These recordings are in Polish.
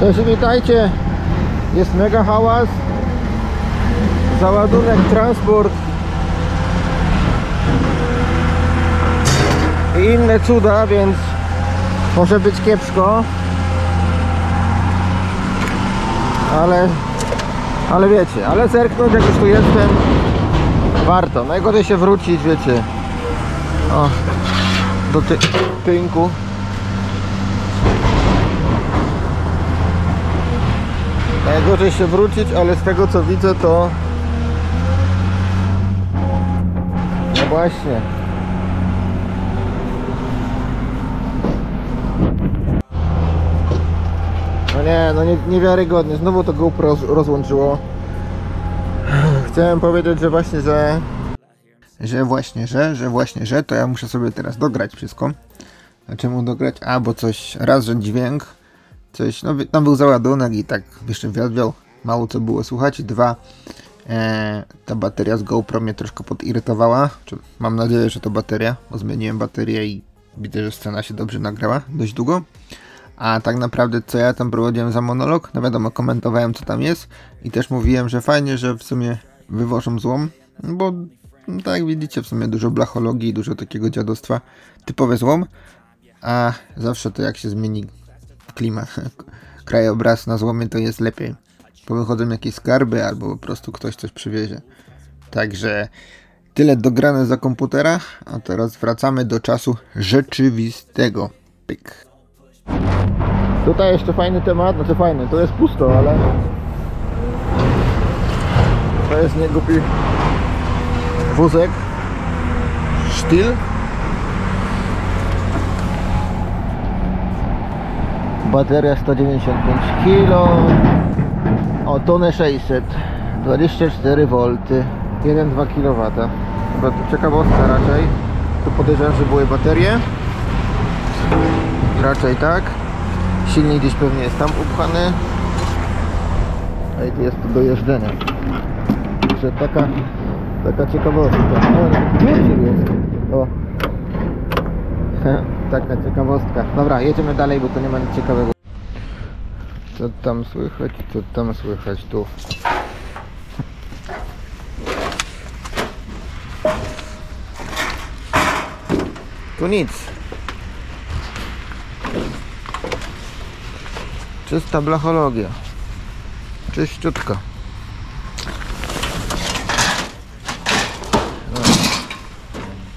Cześć, witajcie. Jest mega hałas. Załadunek, transport i inne cuda, więc może być kiepsko. Ale wiecie, ale zerknąć, jak już tu jestem, warto. Najgorzej się wrócić, wiecie, o, do tynku. Najgorzej się wrócić, ale z tego co widzę, to no właśnie. No nie, no niewiarygodnie. Znowu to GoPro rozłączyło. Chciałem powiedzieć, że właśnie, że to ja muszę sobie teraz dograć wszystko. A czemu dograć? A, bo coś, raz, że dźwięk, coś, no tam był załadunek i tak jeszcze wiadwiał, mało co było słuchać. Dwa, ta bateria z GoPro mnie troszkę podirytowała. Mam nadzieję, że to bateria, bo zmieniłem baterię i widzę, że scena się dobrze nagrała, dość długo. A tak naprawdę co ja tam prowadziłem za monolog, no wiadomo, komentowałem co tam jest i też mówiłem, że fajnie, że w sumie wywożą złom, bo no, tak jak widzicie, w sumie dużo blachologii, dużo takiego dziadostwa, typowe złom, a zawsze to jak się zmieni klimat, krajobraz na złomie, to jest lepiej, bo wychodzą jakieś skarby albo po prostu ktoś coś przywiezie. Także tyle dograne za komputera, a teraz wracamy do czasu rzeczywistego. Pyk. Tutaj jeszcze fajny temat, znaczy fajny, to jest pusto, ale to jest niegłupi wózek STILL, bateria 195 kg, o tonę 600, 24 V, 1,2 kW. Dobra, to ciekawostka raczej, tu podejrzewam, że były baterie, raczej tak. Silnik gdzieś pewnie jest tam upchany, a jest to do jeżdżenia. Także taka ciekawostka. O. Taka ciekawostka. Dobra, jedziemy dalej, bo to nie ma nic ciekawego. Co tam słychać tu. Tu nic. Czysta blachologia. Czyściutka.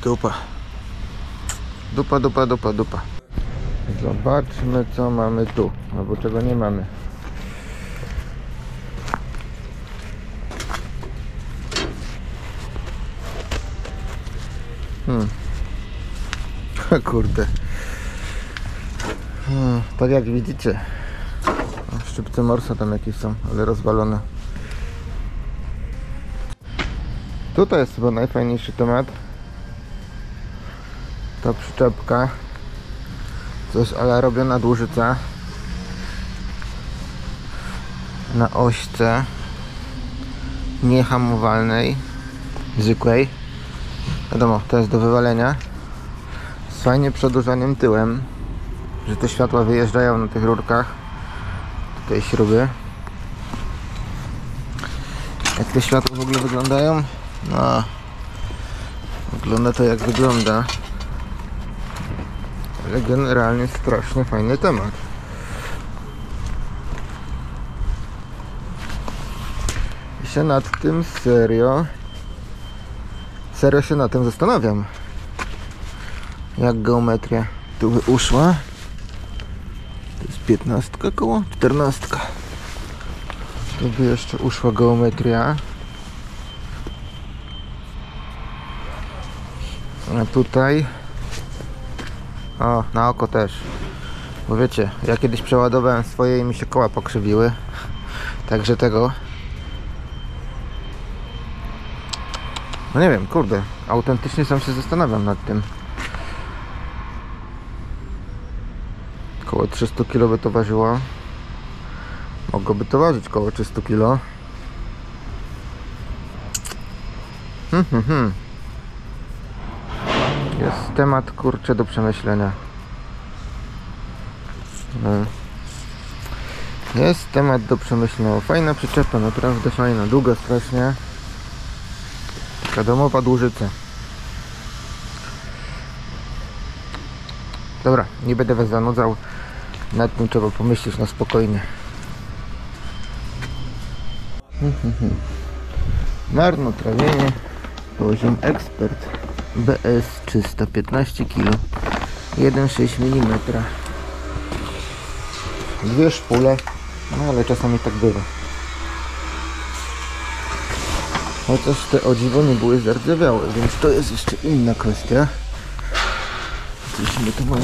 Dupa. Dupa. Zobaczmy, co mamy tu, albo czego nie mamy. Kurde. Tak jak widzicie, szczypce morsa tam jakieś są, ale rozwalone. Tutaj jest chyba najfajniejszy temat. Ta przyczepka. Coś ale robiona dłużyca. Na ośce. Niehamowalnej. Zwykłej. Wiadomo, to jest do wywalenia. Z fajnie przedłużanym tyłem. Że te światła wyjeżdżają na tych rurkach. Tej śruby. Jak te światła w ogóle wyglądają? No, wygląda to jak wygląda. Ale generalnie strasznie fajny temat. I się nad tym serio się nad tym zastanawiam. Jak geometria tu by uszła? 15 koło? 14. Tu by jeszcze uszła geometria. A tutaj... O, na oko też. Bo wiecie, ja kiedyś przeładowałem swoje i mi się koła pokrzywiły. Także tego... No nie wiem, kurde. Autentycznie sam się zastanawiam nad tym. Koło 300 kg by to ważyło. Mogłoby to ważyć koło 300 kg. Jest temat, kurczę, do przemyślenia. Jest temat do przemyślenia. Fajna przyczepa, naprawdę fajna. Długa strasznie. Taka domowa dłużyca. Dobra, nie będę was zanudzał. Nad tym trzeba pomyśleć na spokojnie. Marnotrawienie. Poziom ekspert. BS 315 kg. 1,6 mm. Dwie szpule, no ale czasami tak bywa. Chociaż te o dziwo nie były zardzewiałe, więc to jest jeszcze inna kwestia. Coś my tu mamy.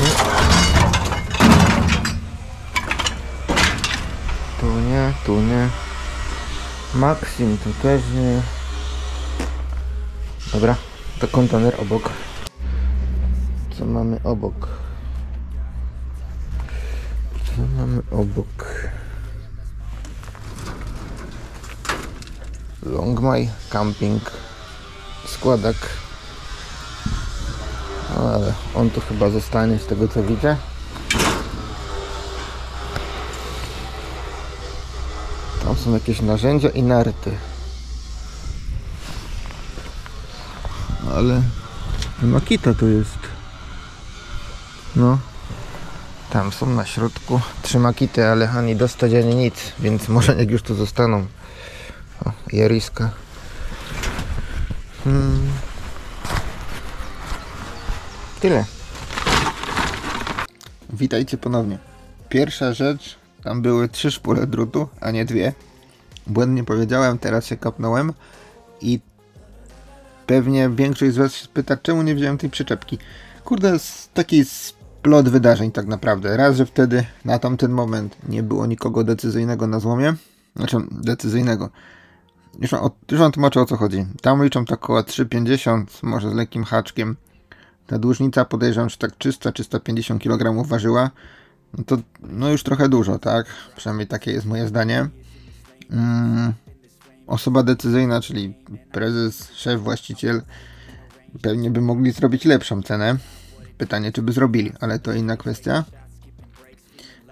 Tu nie, tu nie. Maxim to też nie. Dobra, to kontener obok. Co mamy obok? Co mamy obok? Longmai Camping. Składak. Ale on tu chyba zostanie z tego co widzę. Tam są jakieś narzędzia i narty. Ale Makita to jest. No. Tam są na środku 3 Makity, ale ani dostać, ani nic, więc może niech już tu zostaną. O, jariska. Tyle. Witajcie ponownie. Pierwsza rzecz, tam były 3 szpule drutu, a nie 2. Błędnie powiedziałem, teraz się kapnąłem i pewnie większość z was się pyta, czemu nie wziąłem tej przyczepki. Kurde, taki splot wydarzeń tak naprawdę. Raz, że wtedy na tamten moment nie było nikogo decyzyjnego na złomie. Znaczy decyzyjnego. Już wam tłumaczę o co chodzi. Tam liczą tak około 3,50, może z lekkim haczkiem. Ta dłużnica podejrzewam, że tak 300-350 kg ważyła. No to no już trochę dużo, tak? Przynajmniej takie jest moje zdanie. Osoba decyzyjna, czyli prezes, szef, właściciel, pewnie by mogli zrobić lepszą cenę. Pytanie, czy by zrobili, ale to inna kwestia.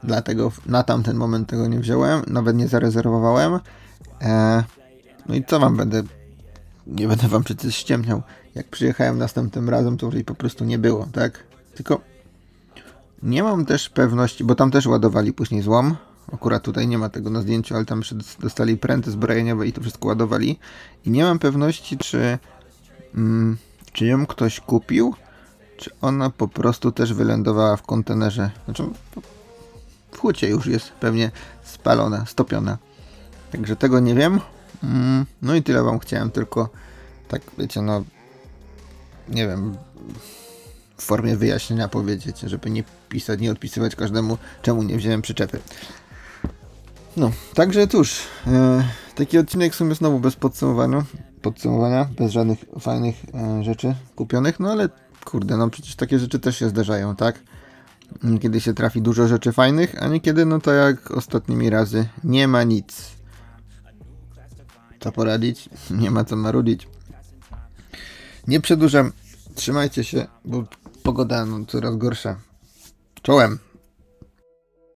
Dlatego na tamten moment tego nie wziąłem, nawet nie zarezerwowałem. No i co wam będę... Nie będę wam przecież ściemniał. Jak przyjechałem następnym razem, to już po prostu nie było, tak? Tylko nie mam też pewności, bo tam też ładowali później złom. Akurat tutaj nie ma tego na zdjęciu, ale tam jeszcze dostali pręty zbrojeniowe i to wszystko ładowali. I nie mam pewności, czy ją ktoś kupił, czy ona po prostu też wylądowała w kontenerze. Znaczy w hucie już jest pewnie spalona, stopiona. Także tego nie wiem. No i tyle wam chciałem, tylko tak wiecie, no nie wiem, w formie wyjaśnienia powiedzieć, żeby nie pisać, nie odpisywać każdemu, czemu nie wziąłem przyczepy. No, także cóż, taki odcinek w sumie znowu bez podsumowania, bez żadnych fajnych rzeczy kupionych, no ale kurde, no przecież takie rzeczy też się zdarzają, tak? Niekiedy się trafi dużo rzeczy fajnych, a niekiedy, no to jak ostatnimi razy, nie ma nic. Co poradzić? Nie ma co marudzić. Nie przedłużam. Trzymajcie się, bo pogoda no, coraz gorsza. Czołem!